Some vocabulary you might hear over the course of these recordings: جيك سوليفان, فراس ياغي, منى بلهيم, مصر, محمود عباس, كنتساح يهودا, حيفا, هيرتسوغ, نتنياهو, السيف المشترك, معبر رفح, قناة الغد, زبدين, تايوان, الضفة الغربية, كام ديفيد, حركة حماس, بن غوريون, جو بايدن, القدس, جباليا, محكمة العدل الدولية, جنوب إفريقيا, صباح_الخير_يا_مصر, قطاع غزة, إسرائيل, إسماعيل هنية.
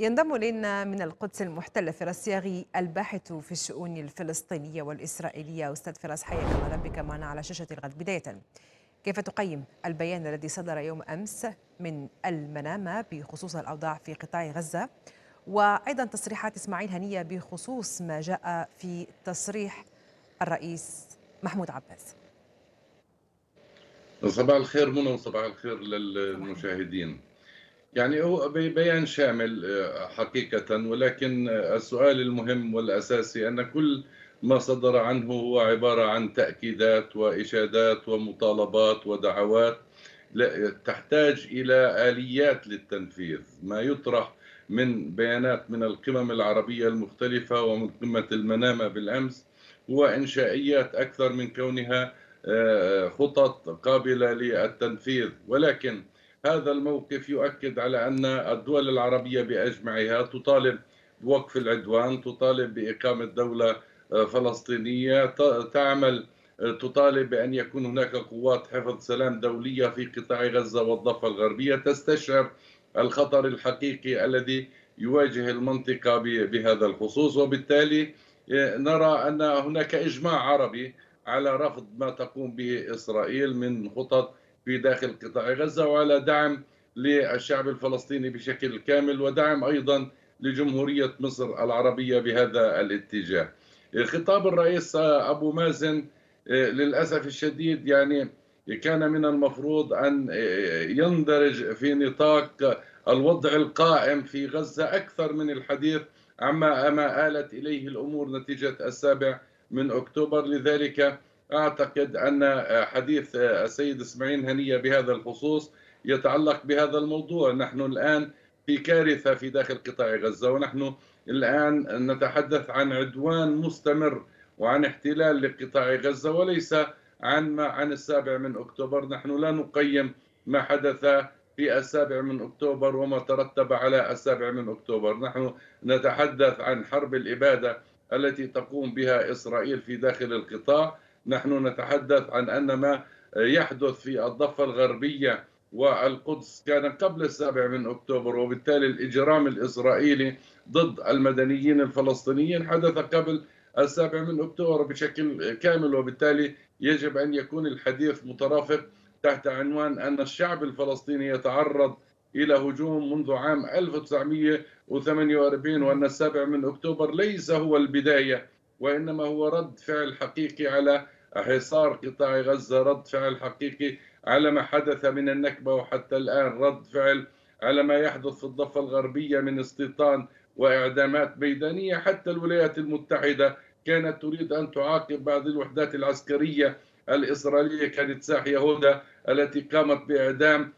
ينضم إلينا من القدس المحتلة فراس ياغي الباحث في الشؤون الفلسطينية والإسرائيلية. أستاذ فراس، حياك الله، بك معنا على شاشة الغد. بداية، كيف تقيم البيان الذي صدر يوم أمس من المنامة بخصوص الأوضاع في قطاع غزة، وأيضا تصريحات إسماعيل هنية بخصوص ما جاء في تصريح الرئيس محمود عباس؟ صباح الخير منى، وصباح الخير للمشاهدين. يعني هو بيان شامل حقيقة، ولكن السؤال المهم والأساسي أن كل ما صدر عنه هو عبارة عن تأكيدات وإشادات ومطالبات ودعوات تحتاج إلى آليات للتنفيذ. ما يطرح من بيانات من القمم العربية المختلفة ومن قمة المنامة بالأمس هو إنشائيات أكثر من كونها خطط قابلة للتنفيذ، ولكن هذا الموقف يؤكد على أن الدول العربية بأجمعها تطالب بوقف العدوان، تطالب بإقامة دولة فلسطينية، تطالب بأن يكون هناك قوات حفظ سلام دولية في قطاع غزة والضفة الغربية، تستشعر الخطر الحقيقي الذي يواجه المنطقة بهذا الخصوص. وبالتالي نرى أن هناك إجماع عربي على رفض ما تقوم به إسرائيل من خطط في داخل قطاع غزة، وعلى دعم للشعب الفلسطيني بشكل كامل، ودعم أيضا لجمهورية مصر العربية بهذا الاتجاه. خطاب الرئيس أبو مازن للأسف الشديد يعني كان من المفروض أن يندرج في نطاق الوضع القائم في غزة أكثر من الحديث عما آلت إليه الأمور نتيجة 7 أكتوبر. لذلك أعتقد أن حديث السيد إسماعيل هنية بهذا الخصوص يتعلق بهذا الموضوع. نحن الآن في كارثة في داخل قطاع غزة، ونحن الآن نتحدث عن عدوان مستمر وعن احتلال لقطاع غزة، وليس عن 7 أكتوبر. نحن لا نقيم ما حدث في 7 أكتوبر وما ترتب على 7 أكتوبر. نحن نتحدث عن حرب الإبادة التي تقوم بها إسرائيل في داخل القطاع. نحن نتحدث عن أن ما يحدث في الضفة الغربية والقدس كان قبل 7 أكتوبر، وبالتالي الإجرام الإسرائيلي ضد المدنيين الفلسطينيين حدث قبل 7 أكتوبر بشكل كامل. وبالتالي يجب أن يكون الحديث مترافق تحت عنوان أن الشعب الفلسطيني يتعرض إلى هجوم منذ عام 1948، وأن 7 أكتوبر ليس هو البداية، وإنما هو رد فعل حقيقي على حصار قطاع غزة، رد فعل حقيقي على ما حدث من النكبة وحتى الآن، رد فعل على ما يحدث في الضفة الغربية من استيطان وإعدامات ميدانية. حتى الولايات المتحدة كانت تريد أن تعاقب بعض الوحدات العسكرية الإسرائيلية كنتساح يهودا التي قامت بإعدام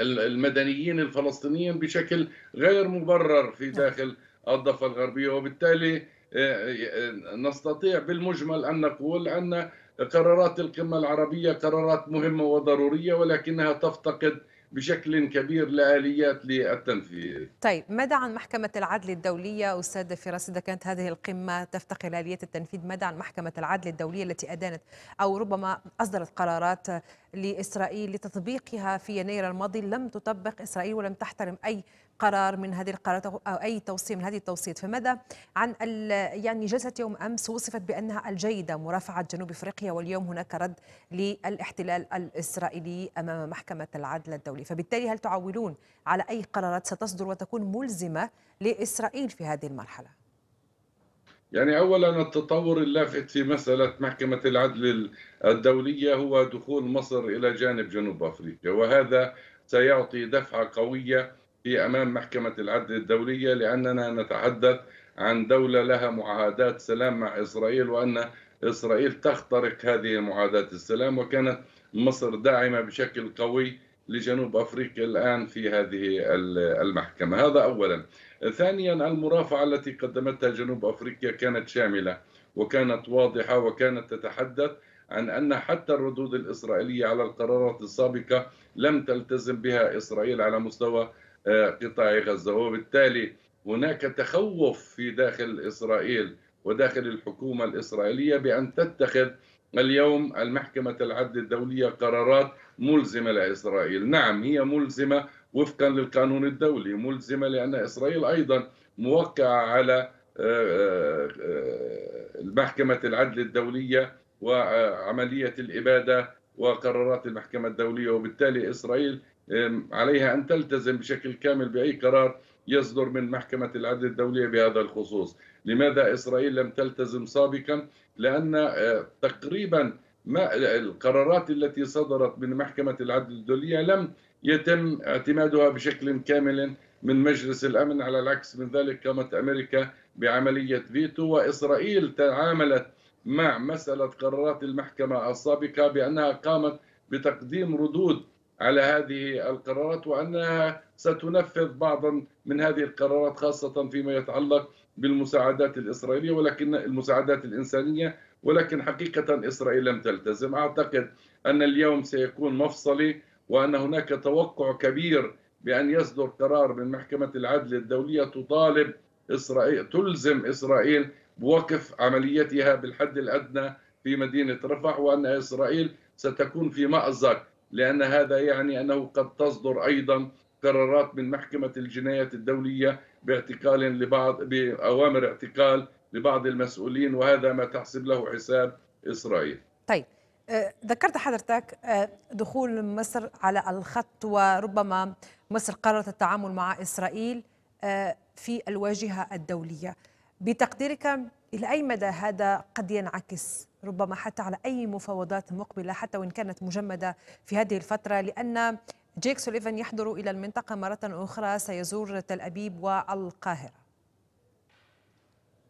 المدنيين الفلسطينيين بشكل غير مبرر في داخل الضفة الغربية. وبالتالي نستطيع بالمجمل أن نقول أن قرارات القمة العربية قرارات مهمة وضرورية، ولكنها تفتقد بشكل كبير لآليات للتنفيذ. طيب، ماذا عن محكمة العدل الدولية أستاذ فراس؟ إذا كانت هذه القمة تفتقد لآليات التنفيذ، ماذا عن محكمة العدل الدولية التي أدانت أو ربما أصدرت قرارات لإسرائيل لتطبيقها في يناير الماضي؟ لم تطبق إسرائيل ولم تحترم أي قرار من هذه القرارات أو أي توصية من هذه التوصيات. فماذا عن يعني جلسة يوم أمس وصفت بأنها الجيدة، مرافعة جنوب إفريقيا، واليوم هناك رد للاحتلال الإسرائيلي أمام محكمة العدل الدولي، فبالتالي هل تعولون على أي قرارات ستصدر وتكون ملزمة لإسرائيل في هذه المرحلة؟ يعني أولا التطور اللافت في مسألة محكمة العدل الدولية هو دخول مصر إلى جانب جنوب أفريقيا، وهذا سيعطي دفعة قوية في أمام محكمة العدل الدولية، لأننا نتحدث عن دولة لها معاهدات سلام مع إسرائيل، وأن إسرائيل تخترق هذه معاهدات السلام، وكانت مصر داعمة بشكل قوي لجنوب أفريقيا الآن في هذه المحكمة. هذا أولا. ثانيا، المرافعة التي قدمتها جنوب أفريقيا كانت شاملة وكانت واضحة، وكانت تتحدث عن أن حتى الردود الإسرائيلية على القرارات السابقة لم تلتزم بها إسرائيل على مستوى قطاع غزة، وبالتالي هناك تخوف في داخل إسرائيل وداخل الحكومة الإسرائيلية بأن تتخذ اليوم المحكمة العدل الدولية قرارات ملزمة لإسرائيل. نعم، هي ملزمة وفقا للقانون الدولي، ملزمة لأن إسرائيل أيضا موقعة على محكمة العدل الدولية وعملية الإبادة وقرارات المحكمة الدولية، وبالتالي إسرائيل عليها أن تلتزم بشكل كامل بأي قرار يصدر من محكمة العدل الدولية بهذا الخصوص. لماذا إسرائيل لم تلتزم سابقا؟ لأن تقريبا ما القرارات التي صدرت من محكمة العدل الدولية لم يتم اعتمادها بشكل كامل من مجلس الأمن، على العكس من ذلك قامت أمريكا بعملية فيتو، وإسرائيل تعاملت مع مسألة قرارات المحكمة السابقة بأنها قامت بتقديم ردود على هذه القرارات وأنها ستنفذ بعضا من هذه القرارات، خاصة فيما يتعلق بالمساعدات الإسرائيلية ولكن المساعدات الإنسانية، ولكن حقيقة إسرائيل لم تلتزم. أعتقد أن اليوم سيكون مفصلي، وأن هناك توقع كبير بأن يصدر قرار من محكمة العدل الدولية تطالب إسرائيل، تلزم إسرائيل بوقف عمليتها بالحد الأدنى في مدينة رفح، وأن إسرائيل ستكون في مأزق، لأن هذا يعني أنه قد تصدر أيضا قرارات من محكمة الجنايات الدولية بأوامر اعتقال لبعض المسؤولين، وهذا ما تحسب له حساب إسرائيل. طيب، ذكرت حضرتك دخول مصر على الخط، وربما مصر قررت التعامل مع إسرائيل في الواجهة الدولية. بتقديرك إلى أي مدى هذا قد ينعكس ربما حتى على أي مفاوضات مقبلة حتى وإن كانت مجمدة في هذه الفترة، لأن جيك سوليفان يحضر إلى المنطقة مرة أخرى، سيزور تل أبيب والقاهرة؟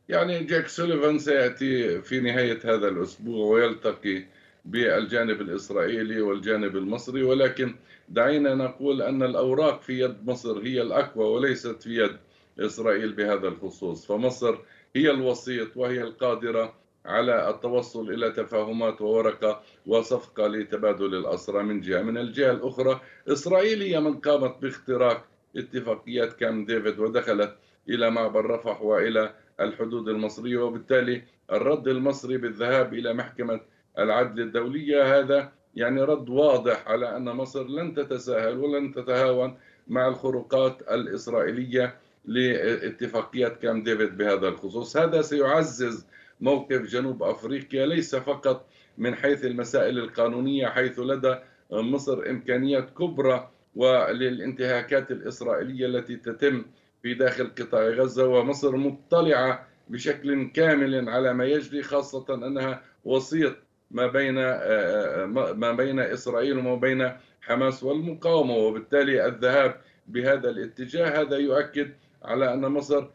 يعني جيك سوليفان سيأتي في نهاية هذا الأسبوع ويلتقي بالجانب الإسرائيلي والجانب المصري، ولكن دعينا نقول أن الأوراق في يد مصر هي الأقوى وليست في يد إسرائيل بهذا الخصوص. فمصر هي الوسيط وهي القادرة على التوصل إلى تفاهمات وورقة وصفقة لتبادل الأسرى من جهة. من الجهة الأخرى إسرائيل هي من قامت باختراق اتفاقيات كام ديفيد ودخلت إلى معبر رفح وإلى الحدود المصرية، وبالتالي الرد المصري بالذهاب إلى محكمة العدل الدولية هذا يعني رد واضح على أن مصر لن تتساهل ولن تتهاون مع الخروقات الإسرائيلية لاتفاقيات كام ديفيد بهذا الخصوص. هذا سيعزز موقف جنوب أفريقيا ليس فقط من حيث المسائل القانونية، حيث لدى مصر إمكانيات كبرى وللانتهاكات الإسرائيلية التي تتم في داخل قطاع غزة، ومصر مطلعة بشكل كامل على ما يجري، خاصة أنها وسيط ما بين إسرائيل وما بين حماس والمقاومة، وبالتالي الذهاب بهذا الاتجاه هذا يؤكد على أن مصر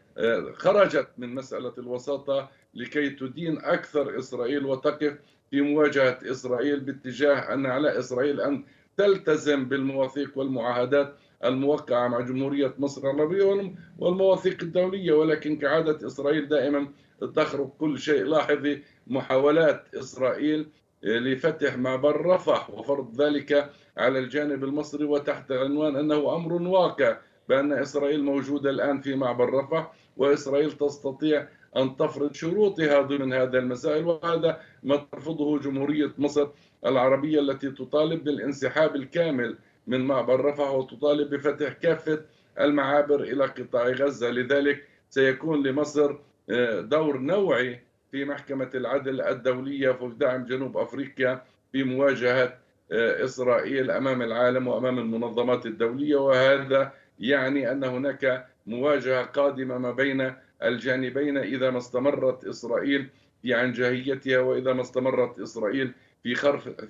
خرجت من مسألة الوساطة لكي تدين أكثر إسرائيل وتقف في مواجهة إسرائيل، باتجاه أن على إسرائيل أن تلتزم بالمواثيق والمعاهدات الموقعة مع جمهورية مصر العربية والمواثيق الدولية. ولكن كعادة إسرائيل دائما تخرق كل شيء. لاحظي محاولات إسرائيل لفتح معبر رفح وفرض ذلك على الجانب المصري، وتحت عنوان أنه أمر واقع بأن إسرائيل موجودة الآن في معبر رفح وإسرائيل تستطيع أن تفرض شروطها ضمن هذا المسائل، وهذا ما ترفضه جمهورية مصر العربية التي تطالب بالانسحاب الكامل من معبر رفح وتطالب بفتح كافة المعابر إلى قطاع غزة. لذلك سيكون لمصر دور نوعي في محكمة العدل الدولية في دعم جنوب أفريقيا في مواجهة إسرائيل أمام العالم وأمام المنظمات الدولية، وهذا يعني أن هناك مواجهة قادمة ما بين الجانبين إذا ما استمرت إسرائيل في عنجهيتها، وإذا ما استمرت إسرائيل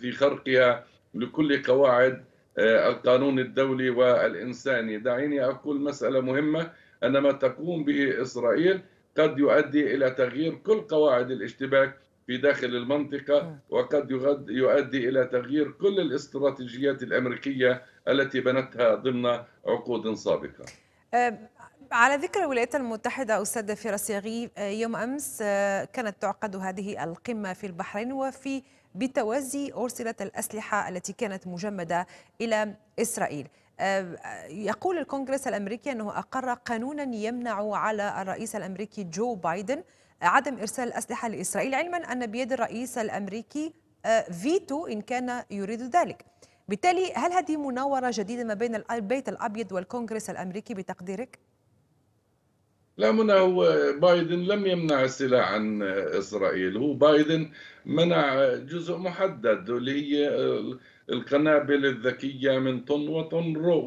في خرقها لكل قواعد القانون الدولي والإنساني. دعيني أقول مسألة مهمة، أن ما تقوم به إسرائيل قد يؤدي إلى تغيير كل قواعد الاشتباك في داخل المنطقة، وقد يؤدي إلى تغيير كل الاستراتيجيات الأمريكية التي بنتها ضمن عقود سابقة. على ذكر الولايات المتحدة، أستاذ فراس ياغي، يوم أمس كانت تعقد هذه القمة في البحرين، وفي بتوازي أرسلت الأسلحة التي كانت مجمدة إلى إسرائيل. يقول الكونغرس الأمريكي أنه أقر قانونا يمنع على الرئيس الأمريكي جو بايدن عدم إرسال أسلحة لإسرائيل، علما أن بيد الرئيس الأمريكي فيتو إن كان يريد ذلك. بالتالي هل هذه مناورة جديدة ما بين البيت الأبيض والكونغرس الأمريكي بتقديرك؟ لا منع، بايدن لم يمنع السلاح عن إسرائيل، هو بايدن منع جزء محدد اللي هي القنابل الذكية من طن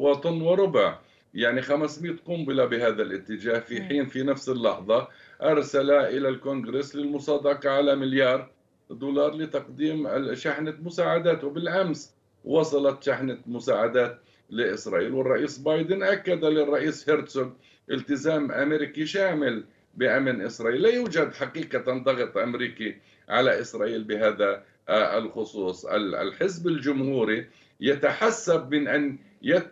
وطن وربع، يعني 500 قنبلة بهذا الاتجاه، في حين في نفس اللحظة أرسل إلى الكونغرس للمصادقة على $1 مليار لتقديم شحنة مساعدات، وبالأمس وصلت شحنة مساعدات لإسرائيل. والرئيس بايدن أكد للرئيس هيرتسوغ التزام أمريكي شامل بأمن إسرائيل. لا يوجد حقيقة ضغط أمريكي على إسرائيل بهذا الخصوص. الحزب الجمهوري يتحسب من أن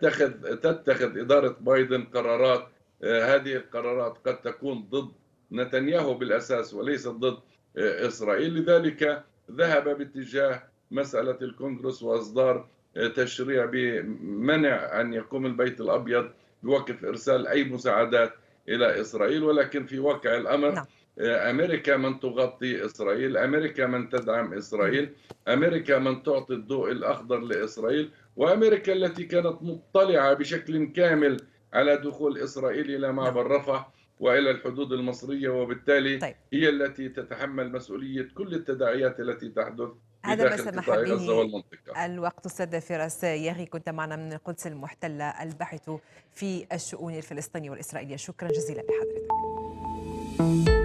تتخذ إدارة بايدن قرارات، هذه القرارات قد تكون ضد نتنياهو بالأساس وليس ضد إسرائيل، لذلك ذهب باتجاه مسألة الكونغرس وإصدار تشريع بمنع أن يقوم البيت الأبيض بوقف إرسال أي مساعدات إلى إسرائيل. ولكن في واقع الأمر أمريكا من تغطي إسرائيل، أمريكا من تدعم إسرائيل، أمريكا من تعطي الضوء الأخضر لإسرائيل، وأمريكا التي كانت مطلعة بشكل كامل على دخول إسرائيل إلى معبر رفح وإلى الحدود المصرية، وبالتالي هي التي تتحمل مسؤولية كل التداعيات التي تحدث. هذا ما سمح به الوقت. أستاذ فراس ياغي، كنت معنا من القدس المحتلة الباحث في الشؤون الفلسطينية والإسرائيلية، شكرا جزيلا لحضرتك.